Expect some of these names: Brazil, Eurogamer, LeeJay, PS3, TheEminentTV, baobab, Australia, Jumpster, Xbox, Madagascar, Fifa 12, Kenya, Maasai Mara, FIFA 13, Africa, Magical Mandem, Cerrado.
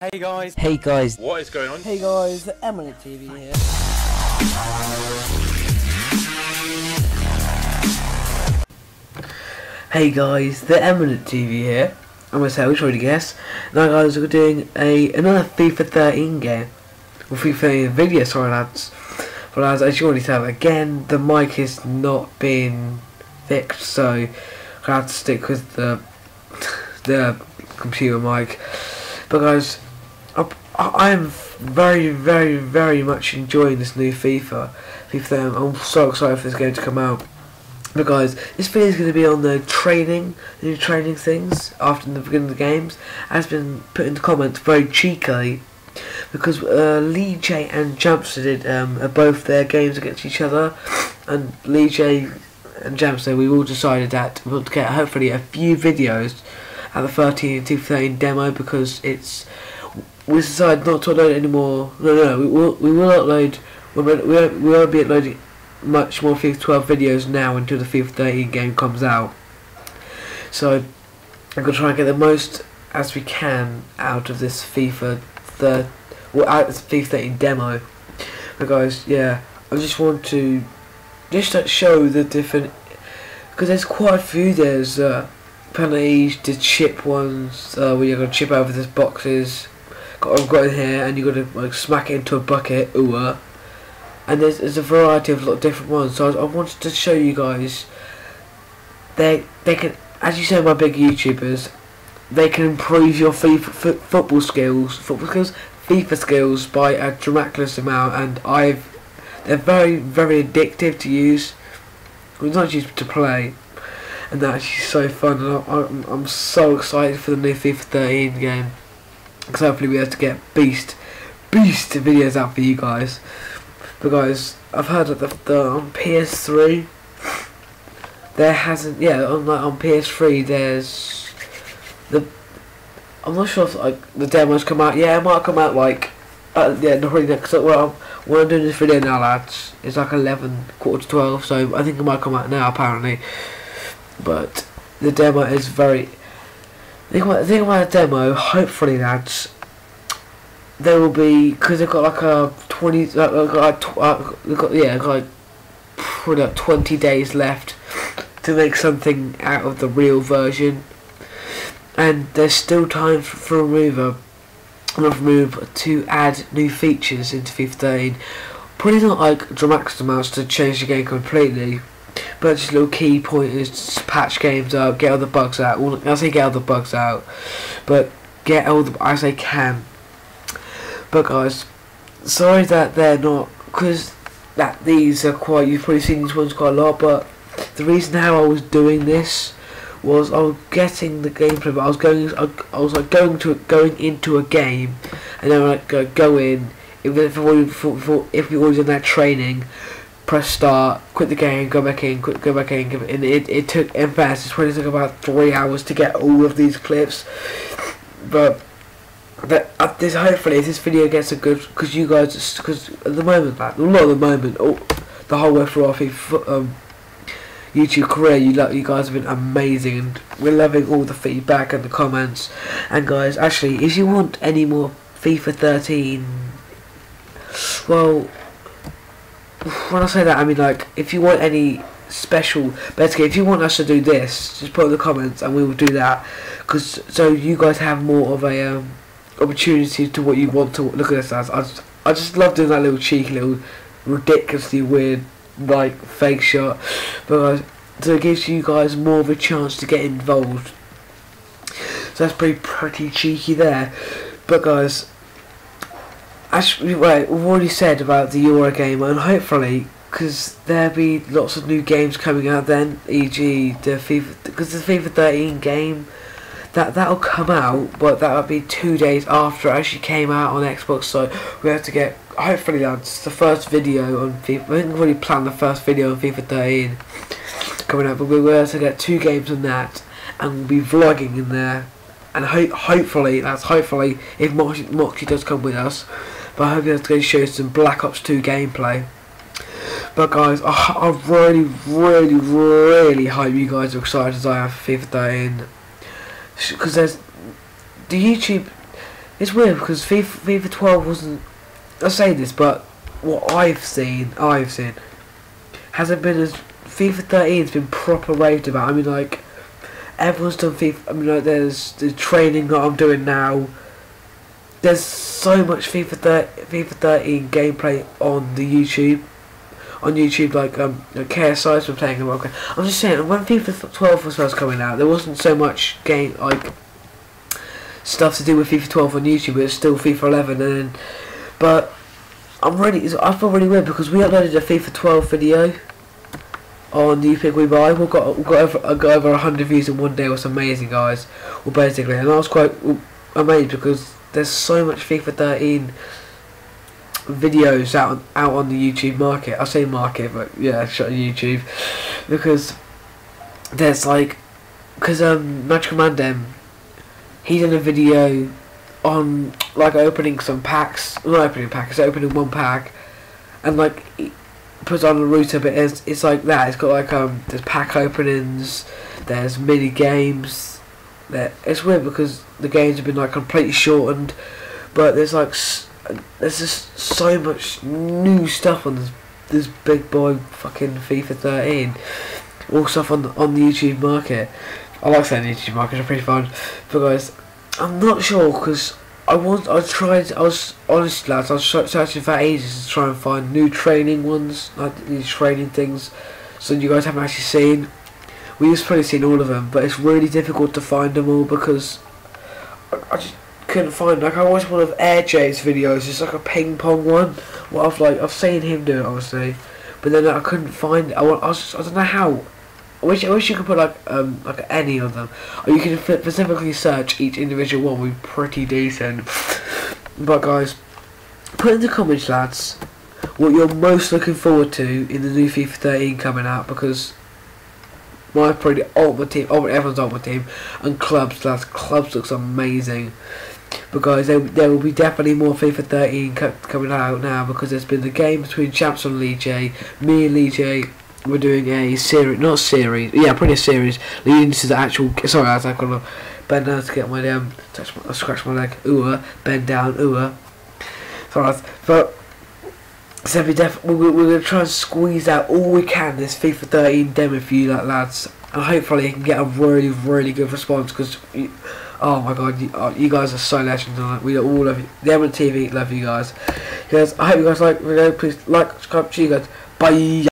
Hey guys. What is going on? Hey guys, TheEminentTV here. Hey guys, TheEminentTV here. I'm gonna say I was trying to guess. Now guys, we're doing another FIFA 13 game. Or FIFA 13 video, sorry lads. But lads, as you already said, again, the mic is not being fixed, so I had to stick with the computer mic. But guys, I'm very much enjoying this new FIFA. I'm so excited for this game to come out. But guys, this video is going to be on the training, the new training things after the beginning of the games. Has been put in the comments very cheekily because LeeJay and Jumpster did both their games against each other, and LeeJay and Jumpster, we all decided that we want to get hopefully a few videos at the 13 and 213 demo because we decided not to upload anymore. No, we will upload. We won't be uploading much more FIFA 12 videos now until the FIFA 13 game comes out. So I'm gonna try and get the most as we can out of this FIFA 13 demo. But guys, yeah, I just want to show the different, because there's quite a few. There's penalties, the chip ones, where you've got to chip over these boxes. I've got in here, and you've got to like smack it into a bucket. And there's a variety of different ones. So I wanted to show you guys. They can, as you say, my big YouTubers, they can improve your FIFA skills by a dramatic amount. And they're very addictive to use. Well, not used to play. And that's just so fun, and I'm so excited for the new FIFA 13 game, because hopefully we'll be able to get beast videos out for you guys. But guys, I've heard that on PS3 there hasn't, yeah, on PS3 there's I'm not sure if like the demo's come out. Yeah, it might come out like yeah, probably next. Well, when I'm doing this video now, lads, it's like 11, quarter to 12, so I think it might come out now apparently. But the demo is very. The thing about the demo, hopefully, lads, there will be, because they've got like a 20. Probably like 20 days left to make something out of the real version, and there's still time for a move to add new features into FIFA 13. Probably not like dramatic amounts to change the game completely. But just little key point is just patch games up, get all the bugs out. Well, I say get all the bugs out, but get all the, I say can. But guys, sorry that they're not, because that these are quite, you've probably seen these ones quite a lot, but the reason how I was doing this was I was getting the gameplay, but I was going into a game, and then like go in, if you're always in that training, press start, quit the game, go back in, and it took, in fact, it probably took about 3 hours to get all of these clips. But this, hopefully, if this video gets a good, because you guys, because at the moment, like, not at the moment, the whole way through our YouTube career, you guys have been amazing, and we're loving all the feedback and the comments. And guys, actually, if you want any more FIFA 13, well, when I say that, I mean like if you want any special, basically if you want us to do this, just put in the comments and we will do that, because so you guys have more of a opportunity to what you want to look at us as. I just love doing that little cheeky, little ridiculously weird like fake shot, but so it gives you guys more of a chance to get involved. So that's pretty cheeky there, but guys. Actually, right, we've already said about the Eurogamer, and hopefully, because there'll be lots of new games coming out then, e.g. the FIFA, because the FIFA 13 game, that'll come out, but that'll be 2 days after it actually came out on Xbox, so we have to get, hopefully, lads, the first video on FIFA. I think we've already planned the first video on FIFA 13 coming out, but we'll have to get 2 games on that, and we'll be vlogging in there. And hopefully, that's hopefully, if Moxie does come with us, but I hope that's going to show you some Black Ops 2 gameplay. But guys, I really hope you guys are excited as I am for FIFA 13, because there's the YouTube, It's weird because FIFA 12 wasn't. I say this, but what I've seen, hasn't been as. FIFA 13's been proper raved about. I mean, like, everyone's done FIFA. I mean, like, there's the training that I'm doing now. There's so much FIFA 13 gameplay on the YouTube. On YouTube, like KSI's been playing them. Okay, I'm just saying, when FIFA 12 was first coming out, there wasn't so much game like stuff to do with FIFA 12 on YouTube. But it's still FIFA 11, and then, but I feel really weird because we uploaded a FIFA 12 video on the Pick We Buy. We got over 100 views in one day. It was amazing, guys. Well, basically, and I was quite amazed because there's so much FIFA 13. Videos out on the YouTube market. I say market, but yeah, shot on YouTube because there's like Magical Mandem, he did a video on like opening some packs, not opening packs, opening one pack, and like he puts on a router, but it's like that. It's got like there's pack openings, there's mini games. It's weird because the games have been like completely shortened, but there's like. There's just so much new stuff on this big boy fucking FIFA 13. All stuff on the YouTube market. I like saying YouTube market, it's pretty fun. But guys, I'm not sure because I was searching for ages to try and find new training ones, like these training things. So you guys haven't actually seen. We've probably seen all of them, but it's really difficult to find them all because I just couldn't find, like, I watched one of LeeJay's videos. It's like a ping pong one. What I've seen him do it, obviously, but then I couldn't find. I don't know how. I wish you could put like any of them, or you can specifically search each individual one. Would be pretty decent. But guys, put in the comments, lads, what you're most looking forward to in the new FIFA 13 coming out, because my pretty ultimate team, everyone's ultimate team, and clubs, lads, clubs looks amazing. But guys, there will be definitely more FIFA 13 coming out now because there's been the game between Jumpster and LeeJay. Me and LeeJay were doing a series, not series, yeah, pretty a series leading to the actual. Sorry, guys, I've got to bend down to get my scratch my leg. Ooh, bend down. Ooh. Sorry, but so we're gonna try and squeeze out all we can this FIFA 13 demo for you, lads, and hopefully you can get a really, really good response because. Oh my god, you guys are so legendary. We all love you. TheEminentTV love you guys. I hope you guys like the video. Please like, subscribe, see you guys. Bye.